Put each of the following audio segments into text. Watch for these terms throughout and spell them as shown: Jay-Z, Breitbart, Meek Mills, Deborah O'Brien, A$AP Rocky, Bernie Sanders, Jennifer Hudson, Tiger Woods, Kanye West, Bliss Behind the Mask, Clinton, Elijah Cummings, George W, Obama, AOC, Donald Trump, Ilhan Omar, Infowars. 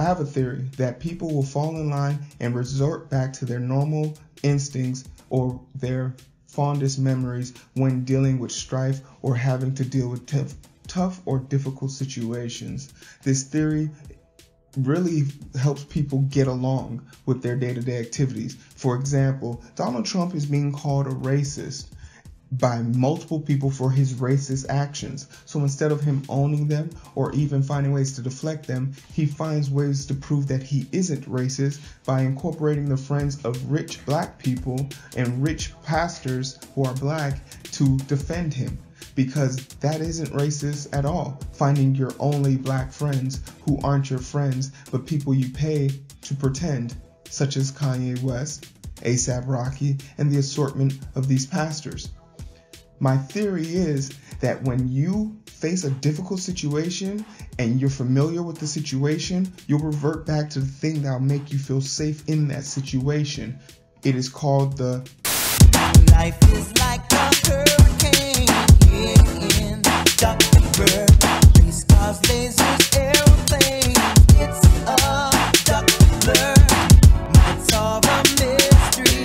I have a theory that people will fall in line and resort back to their normal instincts or their fondest memories when dealing with strife or having to deal with tough or difficult situations. This theory really helps people get along with their day-to-day activities. For example, Donald Trump is being called a racist by multiple people for his racist actions. So instead of him owning them or even finding ways to deflect them, he finds ways to prove that he isn't racist by incorporating the friends of rich black people and rich pastors who are black to defend him, because that isn't racist at all. Finding your only black friends who aren't your friends, but people you pay to pretend, such as Kanye West, A$AP Rocky, and the assortment of these pastors. My theory is that when you face a difficult situation and you're familiar with the situation, you'll revert back to the thing that'll make you feel safe in that situation. It is called the life is like a hurricane in the river. These cars, lasers, airplanes. It's a duckler. It's all a mystery.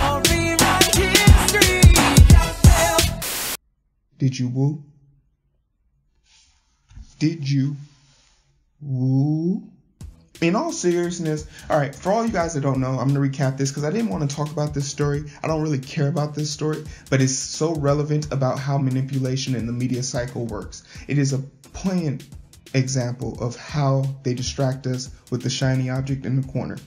I'll rewrite history. Did you woo? Did you woo? In all seriousness, all right, for all you guys that don't know, I'm going to recap this because I didn't want to talk about this story. I don't really care about this story, but it's so relevant about how manipulation in the media cycle works. It is a poignant example of how they distract us with the shiny object in the corner.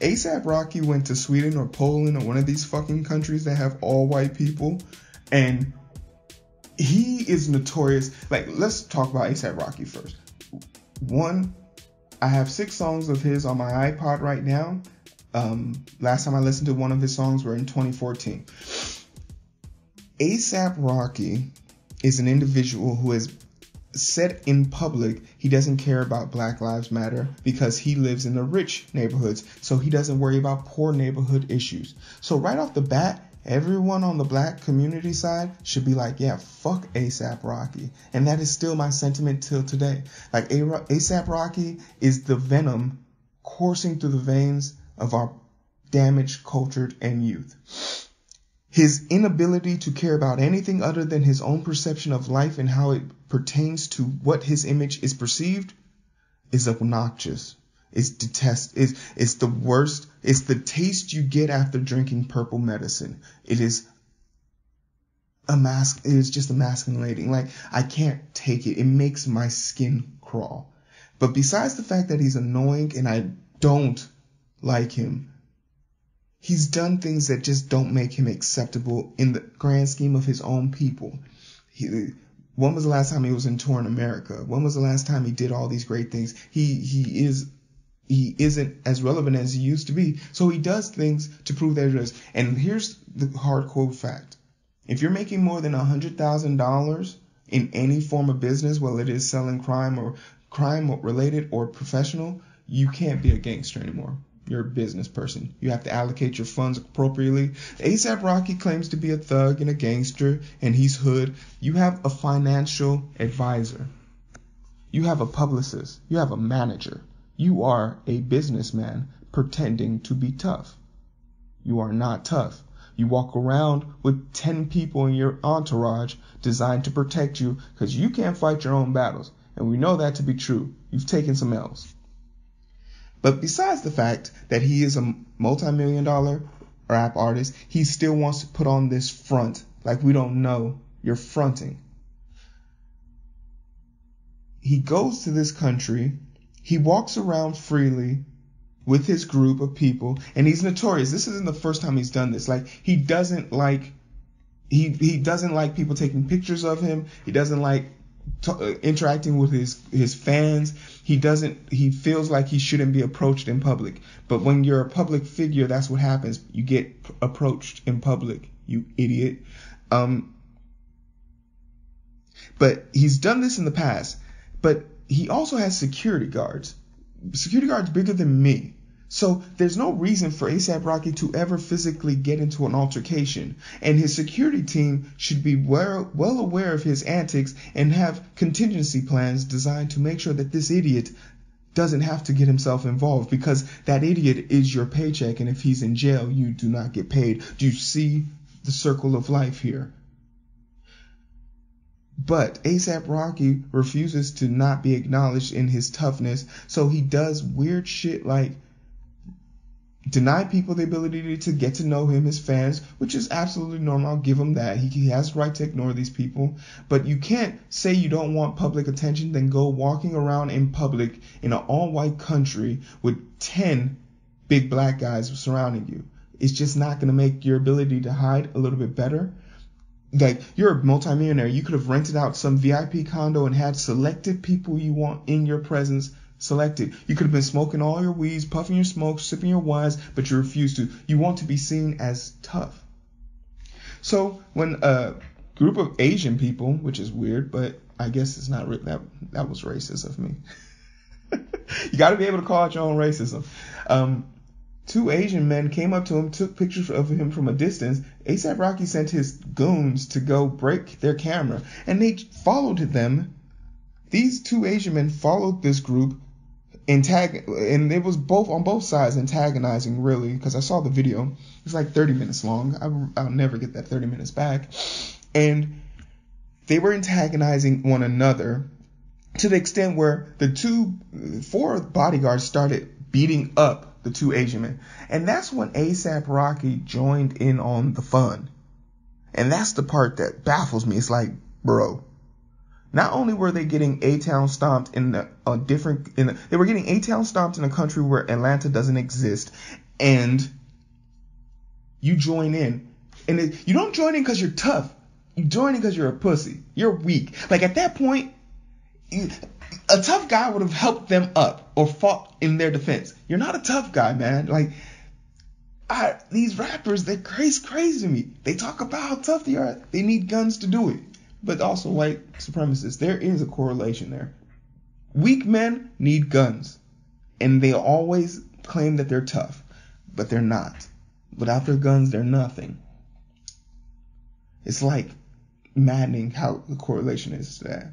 A$AP Rocky went to Sweden or Poland or one of these fucking countries that have all white people. And he is notorious. Like, let's talk about A$AP Rocky first. One, I have 6 songs of his on my iPod right now. Last time I listened to one of his songs were in 2014. A$AP Rocky is an individual who has said in public he doesn't care about Black Lives Matter because he lives in the rich neighborhoods, so he doesn't worry about poor neighborhood issues. So right off the bat, everyone on the black community side should be like, yeah, fuck A$AP Rocky. And that is still my sentiment till today. Like, A$AP Rocky is the venom coursing through the veins of our damaged, cultured, and youth. His inability to care about anything other than his own perception of life and how it pertains to what his image is perceived is obnoxious. It's it's the worst. It's the taste you get after drinking purple medicine. It is just emasculating. Like, I can't take it. It makes my skin crawl. But besides the fact that he's annoying and I don't like him, he's done things that just don't make him acceptable in the grand scheme of his own people. When was the last time he was in touring America? When was the last time he did all these great things? He isn't as relevant as he used to be. So he does things to prove that he is. And here's the hardcore fact. If you're making more than $100,000 in any form of business, whether it is selling crime related or professional, you can't be a gangster anymore. You're a business person. You have to allocate your funds appropriately. A$AP Rocky claims to be a thug and a gangster, and he's hood. You have a financial advisor. You have a publicist. You have a manager. You are a businessman pretending to be tough. You are not tough. You walk around with 10 people in your entourage designed to protect you because you can't fight your own battles. And we know that to be true. You've taken some L's. But besides the fact that he is a multi-million-dollar rap artist, he still wants to put on this front. Like, we don't know. You're fronting. He goes to this country. He walks around freely with his group of people, and he's notorious. This isn't the first time he's done this. Like, he doesn't like he doesn't like people taking pictures of him. He doesn't like interacting with his fans. He feels like he shouldn't be approached in public. But when you're a public figure, that's what happens. You get approached in public, you idiot. But he's done this in the past. But he also has security guards bigger than me. So there's no reason for A$AP Rocky to ever physically get into an altercation, and his security team should be well aware of his antics and have contingency plans designed to make sure that this idiot doesn't have to get himself involved, because that idiot is your paycheck, and if he's in jail, you do not get paid. Do you see the circle of life here? But A$AP Rocky refuses to not be acknowledged in his toughness, so he does weird shit like deny people the ability to get to know him, his fans, which is absolutely normal. I'll give him that. He has the right to ignore these people. But you can't say you don't want public attention, then go walking around in public in an all-white country with 10 big black guys surrounding you. It's just not going to make your ability to hide a little bit better. Like, you're a multimillionaire. You could have rented out some VIP condo and had selected people you want in your presence selected. You could have been smoking all your weeds, puffing your smoke, sipping your wines, but you refuse to. You want to be seen as tough. So when a group of Asian people, which is weird, but I guess it's not that was racist of me. You got to be able to call it your own racism. Two Asian men came up to him, took pictures of him from a distance. A$AP Rocky sent his goons to go break their camera, and they followed them. These two Asian men followed this group, and it was both on both sides antagonizing, really, because I saw the video. It's like 30 minutes long. I'll never get that 30 minutes back. And they were antagonizing one another to the extent where the four bodyguards started beating up the two Asian men. And that's when A$AP Rocky joined in on the fun. And that's the part that baffles me. It's like, bro. Not only were they getting A-Town stomped they were getting A-Town stomped in a country where Atlanta doesn't exist, and you join in. And you don't join in because you're tough. You join in because you're a pussy. You're weak. Like, at that point, a tough guy would have helped them up or fought in their defense. You're not a tough guy, man. Like, these rappers, they're crazy to me. They talk about how tough they are. They need guns to do it. But also white supremacists. There is a correlation there. Weak men need guns, and they always claim that they're tough, but they're not. Without their guns, they're nothing. It's like maddening how the correlation is to that.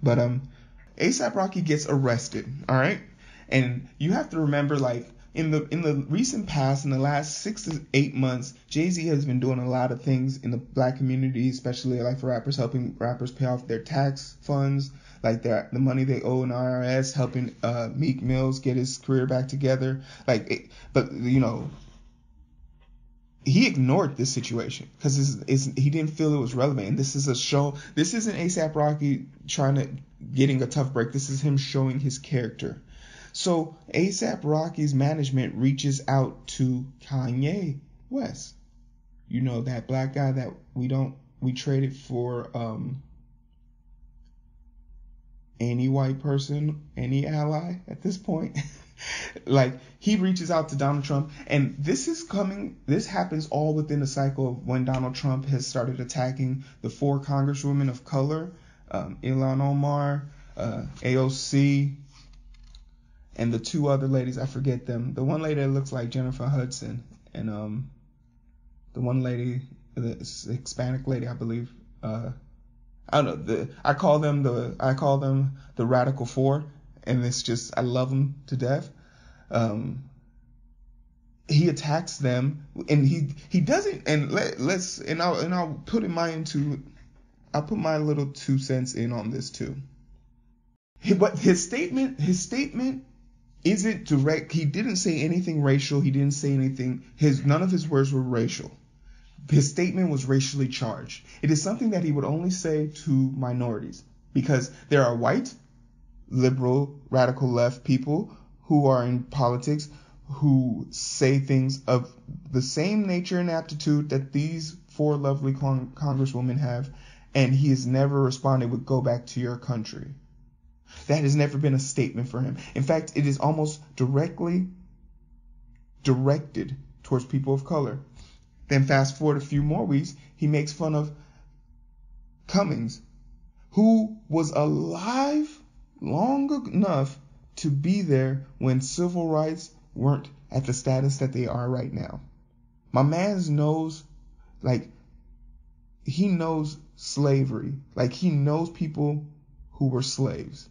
But A$AP Rocky gets arrested, all right? And you have to remember, like, in the recent past, in the last 6 to 8 months, Jay-Z has been doing a lot of things in the black community, especially like for rappers, helping rappers pay off their tax funds, like the money they owe in IRS, helping Meek Mills get his career back together. But you know, he ignored this situation because he didn't feel it was relevant. And this is a show. This isn't A$AP Rocky getting a tough break. This is him showing his character. So A$AP Rocky's management reaches out to Kanye West, you know, that black guy that we traded for any white person, any ally at this point. Like, he reaches out to Donald Trump, and this happens all within the cycle of when Donald Trump has started attacking the four congresswomen of color, Ilhan Omar, AOC, and the two other ladies, I forget them. The one lady that looks like Jennifer Hudson, and the one lady, the Hispanic lady, I believe. I don't know. I call them the Radical Four, and it's just, I love them to death. He attacks them, and he doesn't. And I'll put my little 2 cents in on this too. But his statement. Isn't direct. He didn't say anything racial. He didn't say anything. None of his words were racial. His statement was racially charged. It is something that he would only say to minorities, because there are white, liberal, radical left people who are in politics who say things of the same nature and aptitude that these four lovely congresswomen have, and he has never responded with "Go back to your country." That has never been a statement for him. In fact, it is almost directly directed towards people of color. Then fast forward a few more weeks, he makes fun of Cummings, who was alive long enough to be there when civil rights weren't at the status that they are right now. My man's knows, like, he knows slavery. Like, he knows people who were slaves.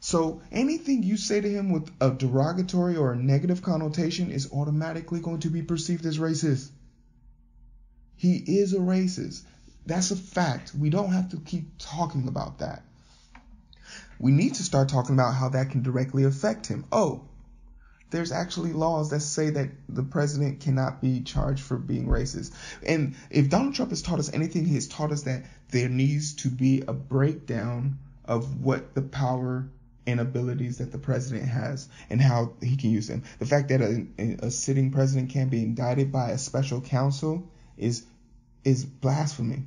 So anything you say to him with a derogatory or a negative connotation is automatically going to be perceived as racist. He is a racist. That's a fact. We don't have to keep talking about that. We need to start talking about how that can directly affect him. Oh, there's actually laws that say that the president cannot be charged for being racist. And if Donald Trump has taught us anything, he has taught us that there needs to be a breakdown of what the power and abilities that the president has and how he can use them. The fact that a sitting president can be indicted by a special counsel is blasphemy.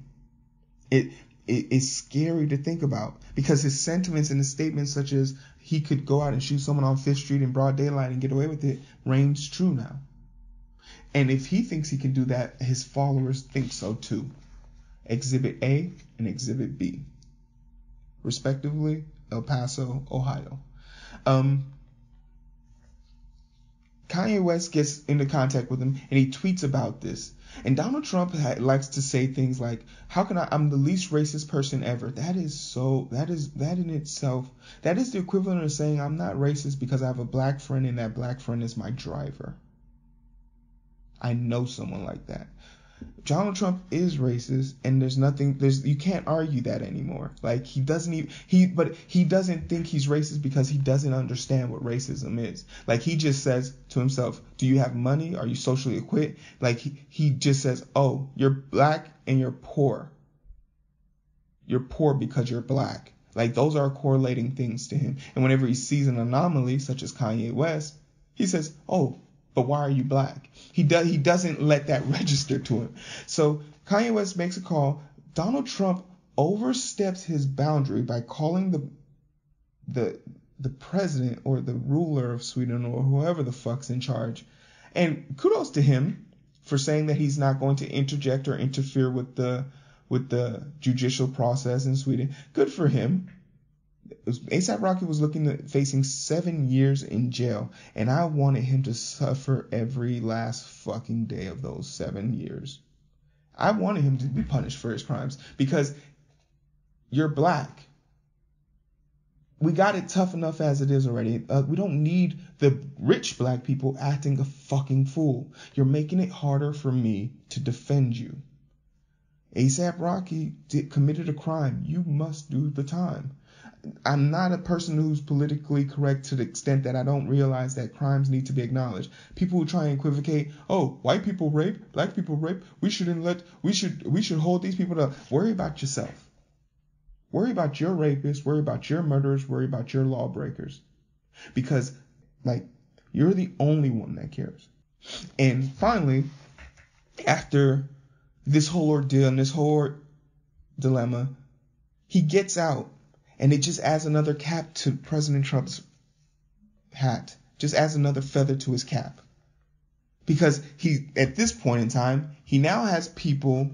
It's scary to think about, because his sentiments and his statements, such as he could go out and shoot someone on 5th Street in broad daylight and get away with it, reigns true now. And if he thinks he can do that, his followers think so too. Exhibit A and Exhibit B, respectively, El Paso, Ohio. Kanye West gets into contact with him, and he tweets about this. And Donald Trump likes to say things like, how can I'm the least racist person ever. That in itself, that is the equivalent of saying I'm not racist because I have a black friend, and that black friend is my driver. I know someone like that. Donald Trump is racist, and you can't argue that anymore. Like, he doesn't think he's racist because he doesn't understand what racism is. Like, he just says to himself, do you have money? Are you socially equipped? Like, he just says, oh, you're black and you're poor. You're poor because you're black. Like, those are correlating things to him. And whenever he sees an anomaly, such as Kanye West, he says, oh, but why are you black? He doesn't let that register to him. So Kanye West makes a call. Donald Trump oversteps his boundary by calling the president or the ruler of Sweden or whoever the fuck's in charge. And kudos to him for saying that he's not going to interject or interfere with the judicial process in Sweden. Good for him. A$AP Rocky was facing 7 years in jail, and I wanted him to suffer every last fucking day of those 7 years. I wanted him to be punished for his crimes, because you're black. We got it tough enough as it is already. We don't need the rich black people acting a fucking fool. You're making it harder for me to defend you. A$AP Rocky committed a crime. You must do the time. I'm not a person who's politically correct to the extent that I don't realize that crimes need to be acknowledged. People who try and equivocate, oh, white people rape, black people rape, we should hold these people to. Worry about yourself. Worry about your rapists, worry about your murderers, worry about your lawbreakers. Because, like, you're the only one that cares. And finally, after this whole ordeal and this whole dilemma, he gets out. And it just adds another cap to President Trump's hat. Just adds another feather to his cap. Because he, at this point in time, he now has people,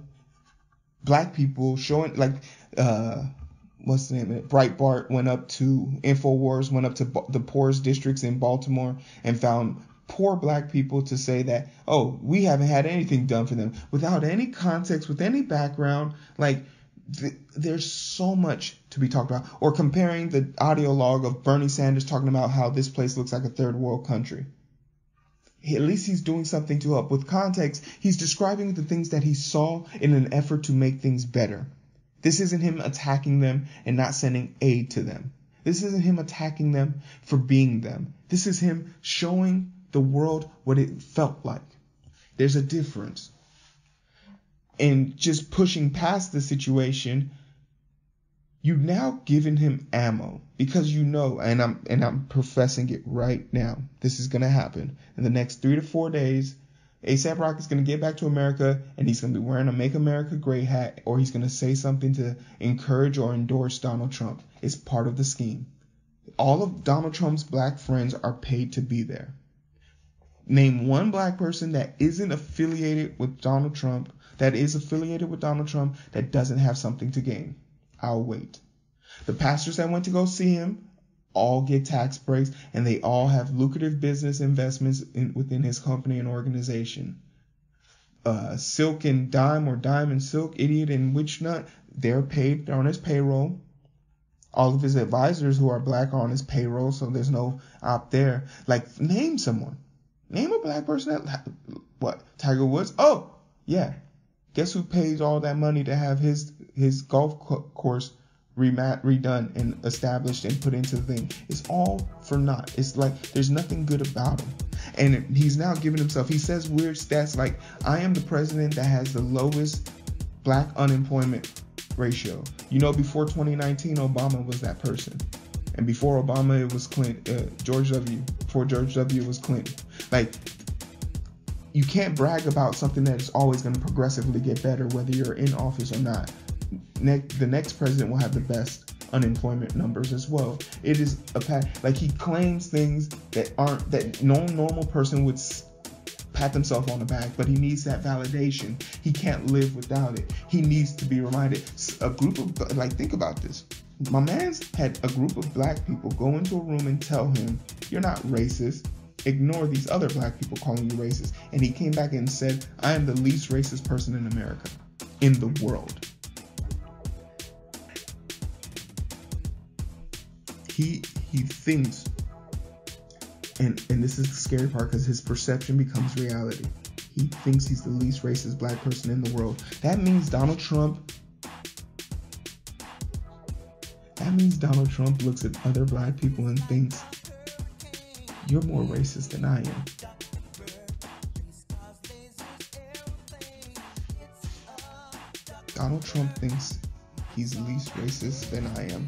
black people, showing, like, what's the name of it? Breitbart went up to, Infowars went up to the poorest districts in Baltimore and found poor black people to say that, oh, we haven't had anything done for them. Without any context, with any background, like, there's so much to be talked about. Or comparing the audio log of Bernie Sanders talking about how this place looks like a third world country. At least he's doing something to help. With context, he's describing the things that he saw in an effort to make things better. This isn't him attacking them and not sending aid to them. This isn't him attacking them for being them. This is him showing the world what it felt like. There's a difference. And just pushing past the situation, you've now given him ammo, because you know, and I'm professing it right now, this is going to happen. In the next 3 to 4 days, A$AP Rocky is going to get back to America, and he's going to be wearing a Make America Great hat, or he's going to say something to encourage or endorse Donald Trump. It's part of the scheme. All of Donald Trump's black friends are paid to be there. Name one black person that isn't affiliated with Donald Trump, that is affiliated with Donald Trump, that doesn't have something to gain. I'll wait. The pastors that went to go see him all get tax breaks, and they all have lucrative business investments within his company and organization. Silk and Dime, or Dime and Silk, Idiot and Witchnut, they're paid on his payroll. All of his advisors who are black are on his payroll, so there's no opt there. Like, name someone. Name a black person that, what, Tiger Woods? Oh, yeah. Guess who pays all that money to have his golf course redone and established and put into the thing? It's all for naught. It's like there's nothing good about him. And he's now giving himself, he says weird stats like, I am the president that has the lowest black unemployment ratio. You know, before 2019, Obama was that person. And before Obama, it was Clinton. George W. Before George W., it was Clinton. Like, you can't brag about something that is always going to progressively get better, whether you're in office or not. The next president will have the best unemployment numbers as well. It is a pat. Like, he claims things that no normal person would pat themselves on the back, but he needs that validation. He can't live without it. He needs to be reminded. A group of, like, think about this. My man's had a group of black people go into a room and tell him, you're not racist. Ignore these other black people calling you racist. And he came back and said, I am the least racist person in America, in the world. He thinks, and this is the scary part because his perception becomes reality. He thinks he's the least racist black person in the world. That means Donald Trump looks at other black people and thinks, you're more racist than I am. Donald Trump thinks he's least racist than I am.